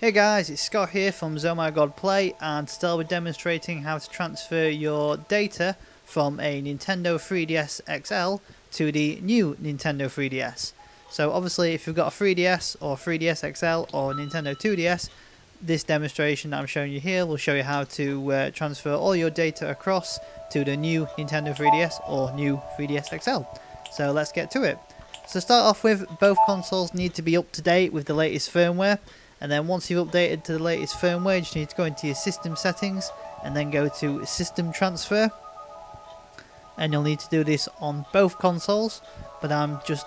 Hey guys, it's Scott here from Zoma God Play, and today we're demonstrating how to transfer your data from a Nintendo 3DS XL to the new Nintendo 3DS. So obviously if you've got a 3DS or 3DS XL or Nintendo 2DS, this demonstration that I'm showing you here will show you how to transfer all your data across to the new Nintendo 3DS or new 3DS XL. So let's get to it. So start off with, both consoles need to be up to date with the latest firmware. And then once you've updated to the latest firmware, you just need to go into your system settings and then go to system transfer. And you'll need to do this on both consoles, but I'm just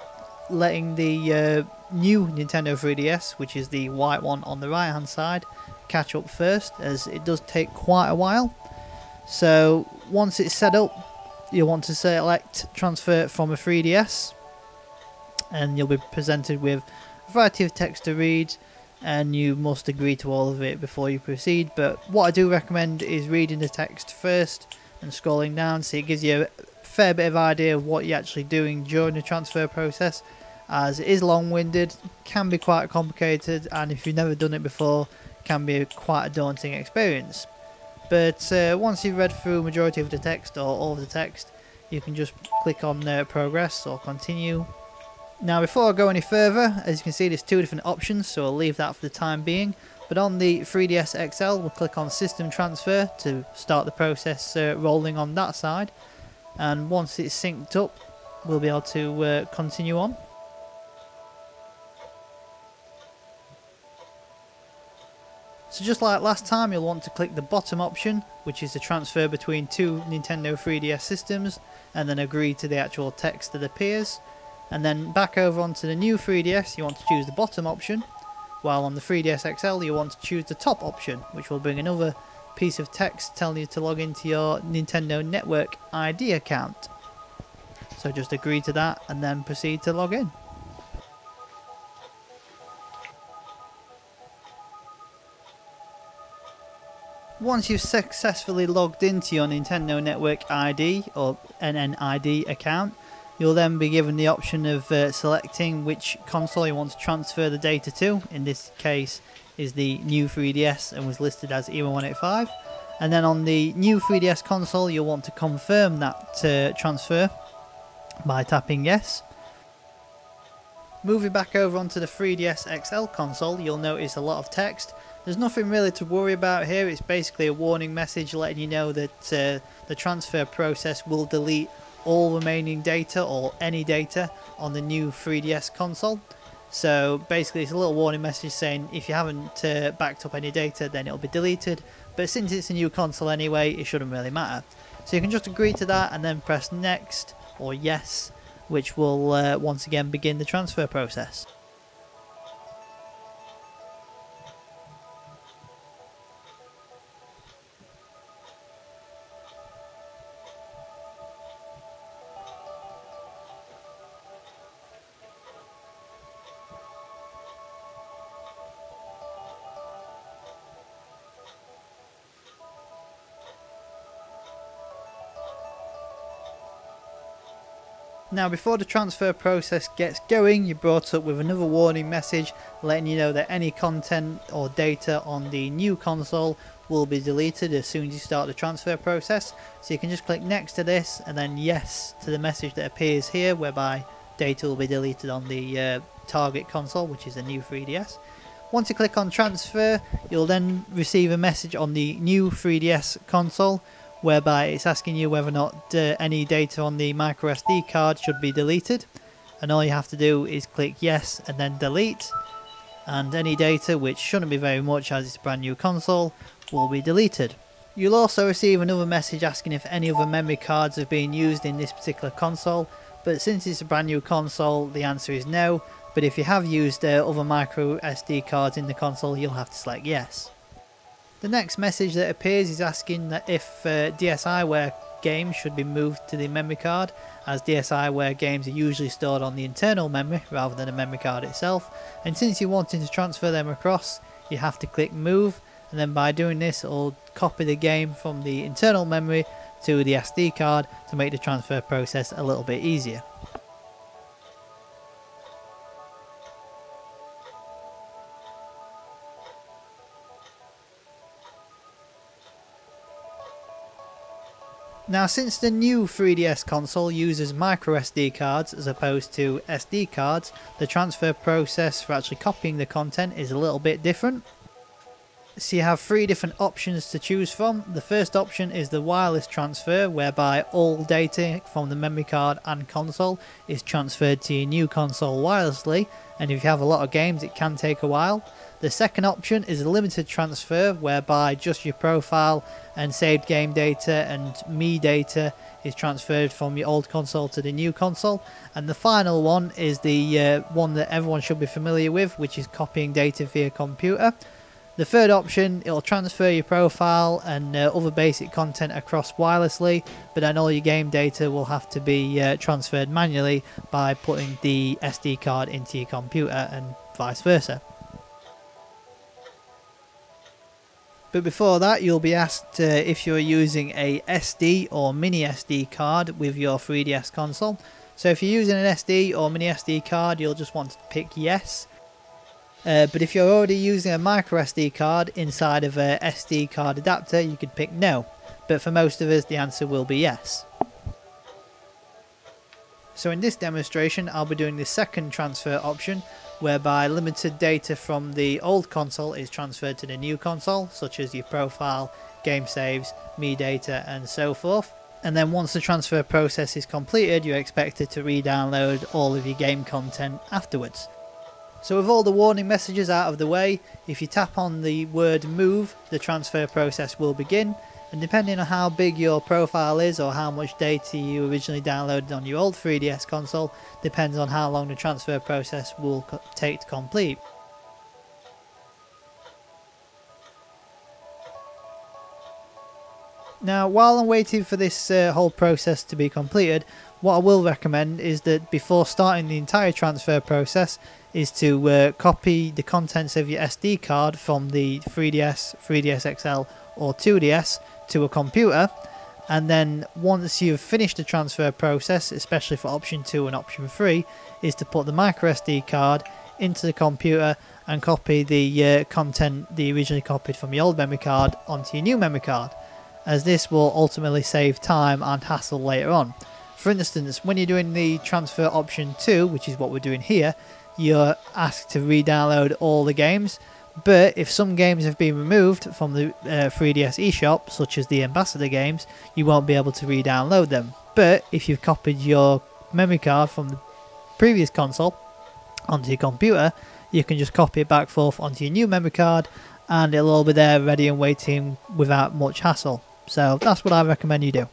letting the new Nintendo 3DS, which is the white one on the right hand side, catch up first, as it does take quite a while. So once it's set up, you'll want to select transfer from a 3DS, and you'll be presented with a variety of text to read, and you must agree to all of it before you proceed. But what I do recommend is reading the text first and scrolling down, so it gives you a fair bit of idea of what you're actually doing during the transfer process, as it is long-winded, can be quite complicated, and if you've never done it before, can be quite a daunting experience. But once you've read through the majority of the text or all of the text, you can just click on progress or continue. Now, before I go any further, as you can see, there's two different options, so I'll leave that for the time being. But on the 3DS XL, we'll click on System Transfer to start the process rolling on that side. And once it's synced up, we'll be able to continue on. So just like last time, you'll want to click the bottom option, which is the transfer between two Nintendo 3DS systems, and then agree to the actual text that appears. And then back over onto the new 3DS, you want to choose the bottom option, while on the 3DS XL you want to choose the top option, which will bring another piece of text telling you to log into your Nintendo Network ID account. So just agree to that and then proceed to log in. Once you've successfully logged into your Nintendo Network ID or NNID account, you'll then be given the option of selecting which console you want to transfer the data to. In this case is the new 3DS, and was listed as EMA185. And then on the new 3DS console, you'll want to confirm that transfer by tapping yes. Moving back over onto the 3DS XL console, you'll notice a lot of text. There's nothing really to worry about here. It's basically a warning message letting you know that the transfer process will delete all remaining data or any data on the new 3DS console. So basically it's a little warning message saying if you haven't backed up any data, then it'll be deleted, but since it's a new console anyway, it shouldn't really matter. So you can just agree to that and then press next or yes, which will once again begin the transfer process. Now, before the transfer process gets going, you're brought up with another warning message letting you know that any content or data on the new console will be deleted as soon as you start the transfer process. So you can just click next to this and then yes to the message that appears here, whereby data will be deleted on the target console, which is the new 3DS. Once you click on transfer, you'll then receive a message on the new 3DS console, whereby it's asking you whether or not any data on the microSD card should be deleted, and all you have to do is click yes and then delete, and any data, which shouldn't be very much as it's a brand new console, will be deleted. You'll also receive another message asking if any other memory cards have been used in this particular console, but since it's a brand new console, the answer is no, but if you have used other microSD cards in the console, you'll have to select yes. The next message that appears is asking that if DSiWare games should be moved to the memory card, as DSiWare games are usually stored on the internal memory rather than the memory card itself, and since you're wanting to transfer them across, you have to click move, and then by doing this it'll copy the game from the internal memory to the SD card to make the transfer process a little bit easier. Now, since the new 3DS console uses microSD cards as opposed to SD cards, the transfer process for actually copying the content is a little bit different. So you have three different options to choose from. The first option is the wireless transfer, whereby all data from the memory card and console is transferred to your new console wirelessly, and if you have a lot of games it can take a while. The second option is a limited transfer, whereby just your profile and saved game data and ME data is transferred from your old console to the new console. And the final one is the one that everyone should be familiar with, which is copying data via computer. The third option, it'll transfer your profile and other basic content across wirelessly, but then all your game data will have to be transferred manually by putting the SD card into your computer and vice versa. But before that, you'll be asked if you're using a SD or mini SD card with your 3DS console. So if you're using an SD or mini SD card, you'll just want to pick yes. But if you're already using a microSD card inside of a SD card adapter, you could pick no. But for most of us, the answer will be yes. So in this demonstration, I'll be doing the second transfer option, whereby limited data from the old console is transferred to the new console, such as your profile, game saves, ME data and so forth. And then once the transfer process is completed, you're expected to re-download all of your game content afterwards. So with all the warning messages out of the way, if you tap on the word move, the transfer process will begin, and depending on how big your profile is or how much data you originally downloaded on your old 3DS console, depends on how long the transfer process will take to complete. Now, while I'm waiting for this whole process to be completed, what I will recommend is that before starting the entire transfer process is to copy the contents of your SD card from the 3DS, 3DS XL or 2DS to a computer, and then once you've finished the transfer process, especially for option 2 and option 3, is to put the microSD card into the computer and copy the content that you originally copied from your old memory card onto your new memory card, as this will ultimately save time and hassle later on. For instance, when you're doing the transfer option 2, which is what we're doing here, you're asked to re-download all the games, but if some games have been removed from the 3DS eShop, such as the Ambassador games, you won't be able to re-download them. But if you've copied your memory card from the previous console onto your computer, you can just copy it back forth onto your new memory card and it'll all be there ready and waiting without much hassle. So that's what I recommend you do.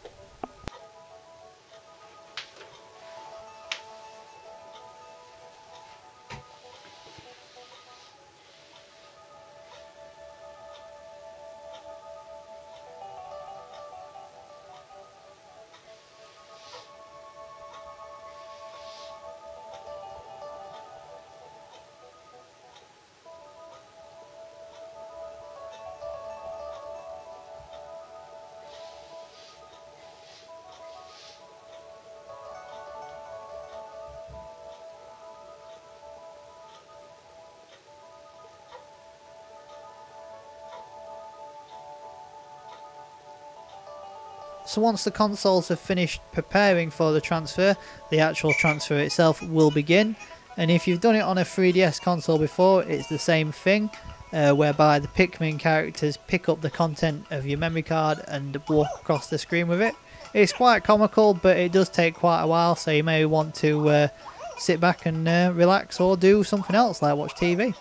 So once the consoles have finished preparing for the transfer, the actual transfer itself will begin. And if you've done it on a 3DS console before, it's the same thing, whereby the Pikmin characters pick up the content of your memory card and walk across the screen with it. It's quite comical, but it does take quite a while, so you may want to sit back and relax or do something else, like watch TV.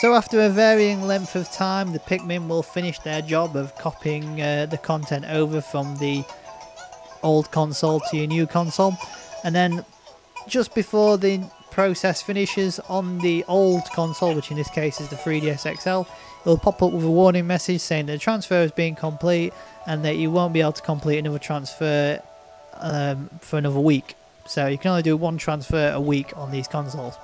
So after a varying length of time, the Pikmin will finish their job of copying the content over from the old console to your new console, and then just before the process finishes on the old console, which in this case is the 3DS XL, it will pop up with a warning message saying that the transfer is being complete and that you won't be able to complete another transfer for another week. So you can only do one transfer a week on these consoles.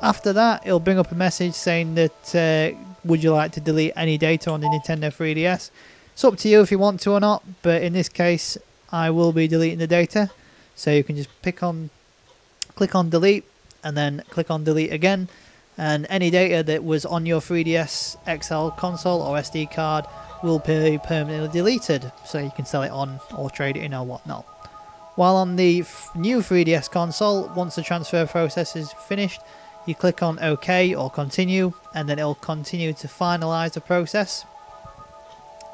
After that, it'll bring up a message saying that would you like to delete any data on the Nintendo 3DS? It's up to you if you want to or not, but in this case I will be deleting the data. So you can just pick on click on delete, and then click on delete again, and any data that was on your 3DS XL console or SD card will be permanently deleted, so you can sell it on or trade it in or whatnot. While on the new 3DS console, once the transfer process is finished, you click on OK or continue, and then it'll continue to finalize the process,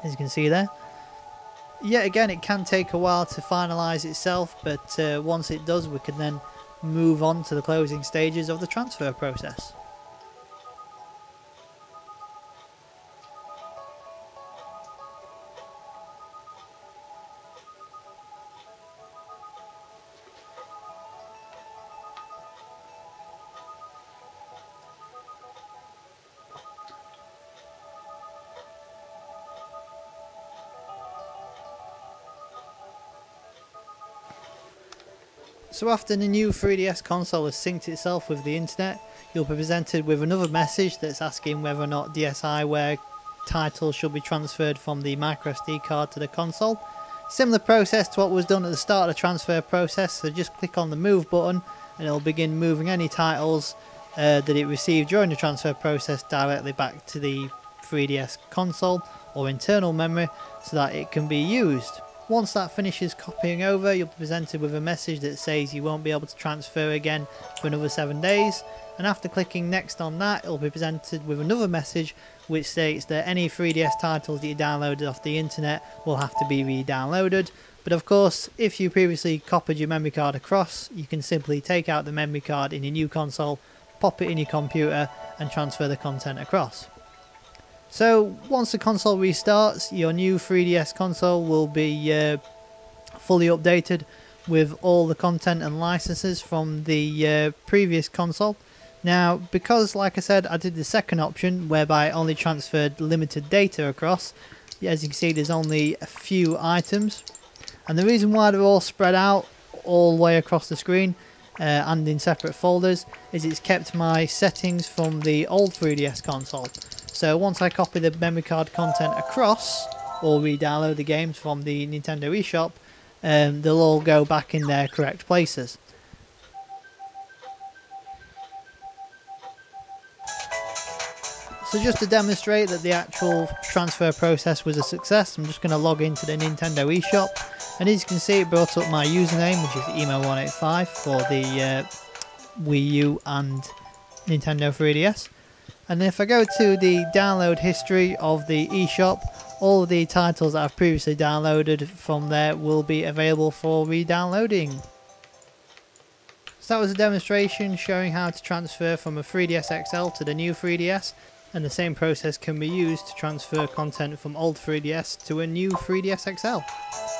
as you can see there. Yet again, it can take a while to finalize itself, but once it does, we can then move on to the closing stages of the transfer process. So after the new 3DS console has synced itself with the internet, you'll be presented with another message that's asking whether or not DSiWare titles should be transferred from the microSD card to the console. Similar process to what was done at the start of the transfer process, so just click on the move button and it'll begin moving any titles that it received during the transfer process directly back to the 3DS console or internal memory so that it can be used. Once that finishes copying over, you'll be presented with a message that says you won't be able to transfer again for another 7 days, and after clicking next on that, it'll be presented with another message which states that any 3DS titles that you downloaded off the internet will have to be re-downloaded. But of course, if you previously copied your memory card across, you can simply take out the memory card in your new console, pop it in your computer and transfer the content across. So once the console restarts, your new 3DS console will be fully updated with all the content and licenses from the previous console. Now, because like I said, I did the second option whereby I only transferred limited data across, as you can see there's only a few items, and the reason why they're all spread out all the way across the screen and in separate folders is it's kept my settings from the old 3DS console. So once I copy the memory card content across, or re-download the games from the Nintendo eShop, they'll all go back in their correct places. So just to demonstrate that the actual transfer process was a success, I'm just going to log into the Nintendo eShop, and as you can see it brought up my username, which is emo185 for the Wii U and Nintendo 3DS. And if I go to the download history of the eShop, all of the titles that I've previously downloaded from there will be available for re-downloading. So that was a demonstration showing how to transfer from a 3DS XL to the new 3DS, and the same process can be used to transfer content from old 3DS to a new 3DS XL.